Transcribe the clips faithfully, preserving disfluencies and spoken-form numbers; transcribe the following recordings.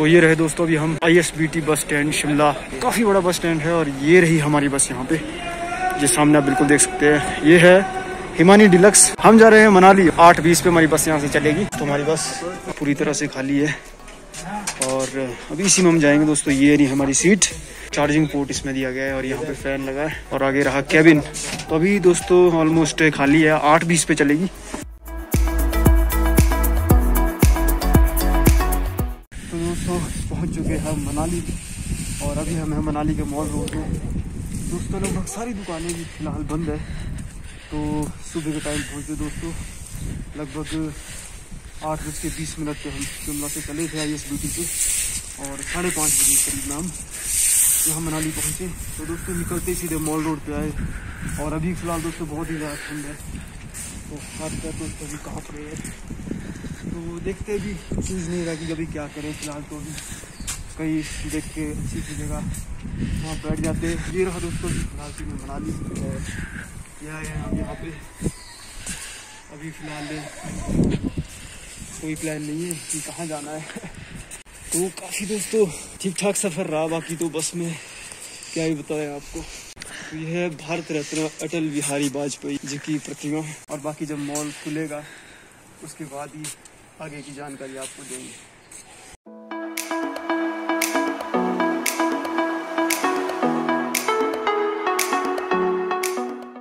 तो ये रहे दोस्तों, अभी हम I S B T bus stand Shimla, काफ़ी बड़ा बस स्टैंड है। और ये रही हमारी बस यहाँ पे, ये सामने आप बिल्कुल देख सकते हैं, ये है हिमानी डिलक्स। हम जा रहे हैं मनाली, आठ बीस पे हमारी बस यहाँ से चलेगी। तो हमारी बस पूरी तरह से खाली है और अभी इसी में हम जाएंगे दोस्तों। ये रही हमारी सीट, चार्जिंग पोर्ट इसमें दिया गया है और यहाँ पे फैन लगा है और आगे रहा कैबिन। तो अभी दोस्तों ऑलमोस्ट खाली है, आठ बीस पे चलेगी। तो दोस्तों पहुँच चुके हैं मनाली और अभी हम हैं मनाली के मॉल रोड में। दोस्तों लगभग सारी दुकानें भी फिलहाल बंद है, तो सुबह के टाइम पहुँचे दोस्तों। लगभग आठ बज के बीस मिनट पर हम शिमला से चले थे आई एस बी टी से और साढ़े पाँच बजे करीब हम यहाँ मनाली पहुँचे। तो दोस्तों निकलते सीधे मॉल रोड पे आए और अभी फ़िलहाल दोस्तों बहुत ही ज़्यादा ठंड है, तो हाथ पैर दोस्तों अभी कहाँ पर है, तो देखते भी चीज़ नहीं रहा कि अभी क्या करें। फिलहाल तो अभी कहीं देख के अच्छी सी जगह वहाँ बैठ जाते। ये रहा दोस्तों फिलहाल की मनाली और यह है हम यहाँ पे। अभी फ़िलहाल कोई प्लान नहीं है कि कहाँ जाना है। तो काफ़ी दोस्तों ठीक ठाक सफ़र रहा, बाकी तो बस में क्या ही बताएं आपको। तो यह है भारत रत्न अटल बिहारी वाजपेयी जी की प्रतिमा, और बाकी जब मॉल खुलेगा उसके बाद ही आगे की जानकारी आपको देंगे।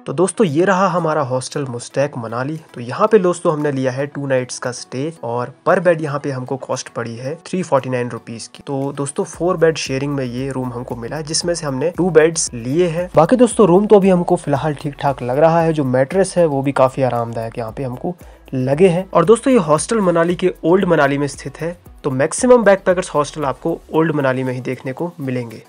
तो दोस्तों ये रहा हमारा हॉस्टल मुस्टैक मनाली। तो यहाँ पे दोस्तों हमने लिया है टू नाइट्स का स्टे और पर बेड यहाँ पे हमको कॉस्ट पड़ी है थ्री फोर्टी नाइन रुपीज की। तो दोस्तों फोर बेड शेयरिंग में ये रूम हमको मिला है, जिसमें से हमने टू बेड्स लिए हैं। बाकी दोस्तों रूम तो अभी हमको फिलहाल ठीक ठाक लग रहा है, जो मैट्रेस है वो भी काफी आरामदायक यहाँ पे हमको लगे हैं। और दोस्तों ये हॉस्टल मनाली के ओल्ड मनाली में स्थित है, तो मैक्सिमम बैकपैकर्स हॉस्टल आपको ओल्ड मनाली में ही देखने को मिलेंगे।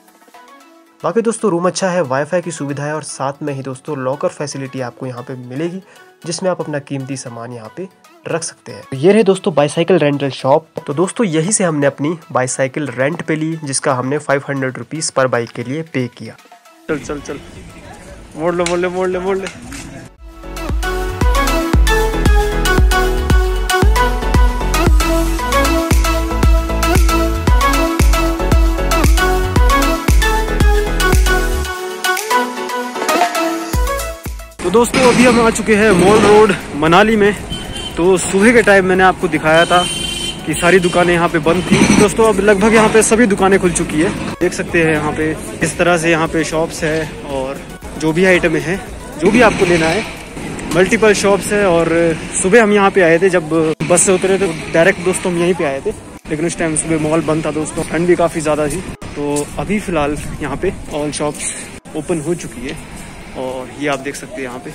बाकी दोस्तों रूम अच्छा है, वाईफाई की सुविधा है और साथ में ही दोस्तों लॉकर फैसिलिटी आपको यहाँ पे मिलेगी, जिसमें आप अपना कीमती सामान यहाँ पे रख सकते हैं। तो ये रहे दोस्तों बाईसाइकिल रेंटल शॉप। तो दोस्तों यही से हमने अपनी बाईसाइकिल रेंट पे ली, जिसका हमने फाइव हंड्रेड रुपीज़ पर बाइक के लिए पे किया। चल चल चल मोड़ लो मोड़ लो मोड़ लो मोड़ लो। दोस्तों अभी हम आ चुके हैं मॉल रोड मनाली में। तो सुबह के टाइम मैंने आपको दिखाया था कि सारी दुकानें यहाँ पे बंद थी। दोस्तों अब लगभग यहाँ पे सभी दुकानें खुल चुकी है, देख सकते हैं यहाँ पे इस तरह से यहाँ पे शॉप्स है और जो भी आइटम है जो भी आपको लेना है मल्टीपल शॉप्स है। और सुबह हम यहाँ पे आए थे, जब बस से उतरे थे डायरेक्ट दोस्तों हम यहीं पर आए थे, लेकिन उस टाइम सुबह मॉल बंद था दोस्तों, ठंड भी काफ़ी ज़्यादा थी। तो अभी फ़िलहाल यहाँ पे ऑल शॉप्स ओपन हो चुकी है और ये आप देख सकते हैं यहाँ पे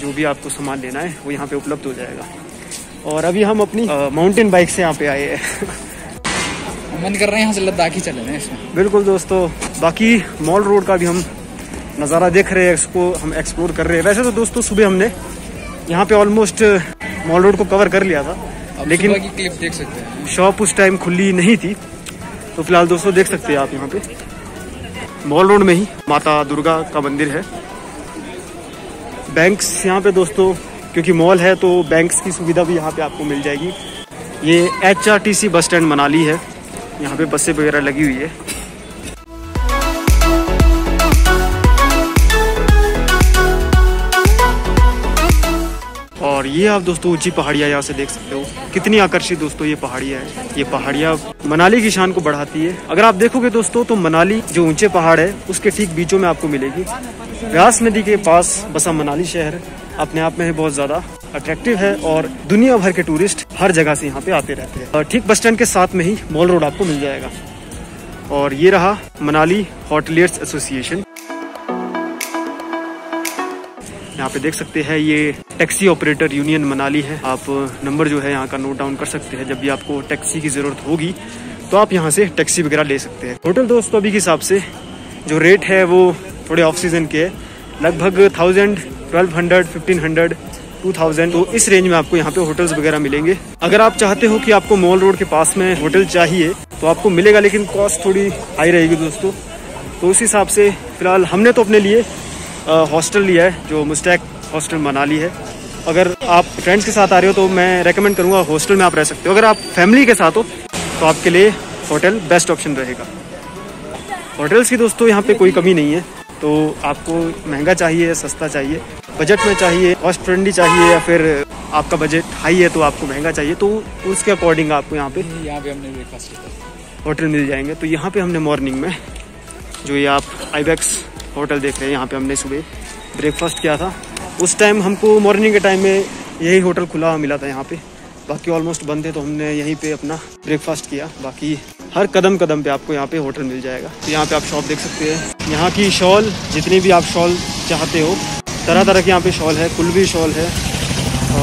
जो भी आपको सामान लेना है वो यहाँ पे उपलब्ध हो जाएगा। और अभी हम अपनी माउंटेन बाइक से यहाँ पे आए हैं, मन कर रहे हैं यहाँ से लद्दाख ही चले रहे हैं बिल्कुल दोस्तों। बाकी मॉल रोड का भी हम नज़ारा देख रहे हैं, इसको हम एक्सप्लोर कर रहे हैं। वैसे तो दोस्तों सुबह हमने यहाँ पे ऑलमोस्ट मॉल रोड को कवर कर लिया था, लेकिन क्लिप देख सकते हैं शॉप उस टाइम खुली नहीं थी। तो फिलहाल दोस्तों देख सकते हैं आप यहाँ पे मॉल रोड में ही माता दुर्गा का मंदिर है। बैंक्स यहाँ पे दोस्तों, क्योंकि मॉल है तो बैंक्स की सुविधा भी यहाँ पे आपको मिल जाएगी। ये H R T C bus stand Manali है, यहाँ पे बसें वगैरह लगी हुई है। और ये आप दोस्तों ऊंची पहाड़ियाँ यहाँ से देख सकते हो, कितनी आकर्षित दोस्तों ये पहाड़ियाँ है। ये पहाड़ियाँ मनाली की शान को बढ़ाती है। अगर आप देखोगे दोस्तों तो मनाली जो ऊंचे पहाड़ है उसके ठीक बीचों में आपको मिलेगी। व्यास नदी के पास बसा मनाली शहर अपने आप में बहुत ज़्यादा अट्रैक्टिव है और दुनिया भर के टूरिस्ट हर जगह से यहाँ पे आते रहते हैं। और ठीक बस स्टैंड के साथ में ही मॉल रोड आपको मिल जाएगा। और ये रहा मनाली होटलियर्स एसोसिएशन, यहाँ पे देख सकते हैं ये टैक्सी ऑपरेटर यूनियन मनाली है। आप नंबर जो है यहाँ का नोट डाउन कर सकते हैं, जब भी आपको टैक्सी की ज़रूरत होगी तो आप यहाँ से टैक्सी वगैरह ले सकते हैं। होटल दोस्तों अभी के हिसाब से जो रेट है वो थोड़े ऑफ सीजन के है, लगभग thousand twelve hundred fifteen hundred two thousand तो इस रेंज में आपको यहाँ पे होटल्स वगैरह मिलेंगे। अगर आप चाहते हो कि आपको मॉल रोड के पास में होटल चाहिए तो आपको मिलेगा, लेकिन कॉस्ट थोड़ी हाई रहेगी दोस्तों। तो उस हिसाब से फिलहाल हमने तो अपने लिए हॉस्टल लिया है जो मुस्टैक हॉस्टल मनाली है। अगर आप फ्रेंड्स के साथ आ रहे हो तो मैं रेकमेंड करूँगा हॉस्टल में आप रह सकते हो। अगर आप फैमिली के साथ हो तो आपके लिए होटल बेस्ट ऑप्शन रहेगा। होटल्स की दोस्तों यहाँ पे कोई कमी नहीं है, तो आपको महंगा चाहिए, सस्ता चाहिए, बजट में चाहिए, कॉस्ट फ्रेंडली चाहिए, या फिर आपका बजट हाई है तो आपको महंगा चाहिए, तो उसके अकॉर्डिंग आपको यहाँ पे यहाँ पे हमने ब्रेकफास्ट होटल मिल जाएंगे। तो यहाँ पे हमने मॉर्निंग में जो ये आप आईबेक्स होटल देख रहे हैं, यहाँ पे हमने सुबह ब्रेकफास्ट किया था। उस टाइम हमको मॉर्निंग के टाइम में यही होटल खुला मिला था यहाँ पे, बाकी ऑलमोस्ट बंद थे, तो हमने यहीं पे अपना ब्रेकफास्ट किया। बाकी हर कदम कदम पे आपको यहाँ पे होटल मिल जाएगा। तो यहाँ पे आप शॉप देख सकते हैं, यहाँ की शॉल जितनी भी आप शॉल चाहते हो, तरह तरह के यहाँ पे शॉल है, कुलवी शॉल है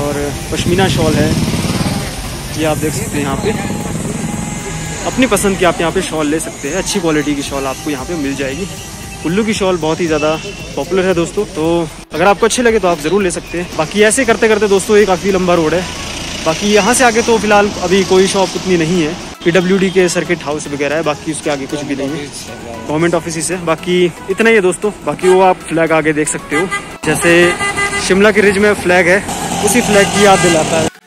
और पश्मीना शॉल है, ये आप देख सकते हैं। यहाँ पे अपनी पसंद की आप यहाँ पे शॉल ले सकते हैं, अच्छी क्वालिटी की शॉल आपको यहाँ पे मिल जाएगी। कुल्लू की शॉल बहुत ही ज़्यादा पॉपुलर है दोस्तों, तो अगर आपको अच्छी लगे तो आप ज़रूर ले सकते हैं। बाकी ऐसे करते करते दोस्तों ये काफ़ी लंबा रोड है। बाकी यहाँ से आगे तो फिलहाल अभी कोई शॉप उतनी नहीं है, पीडब्ल्यूडी के सर्किट हाउस वगैरह है, बाकी उसके आगे कुछ भी नहीं है, गवर्नमेंट ऑफिस है। बाकी इतना ही है दोस्तों। बाकी वो आप फ्लैग आगे देख सकते हो, जैसे शिमला के रिज में फ्लैग है, उसी फ्लैग की याद दिलाता है।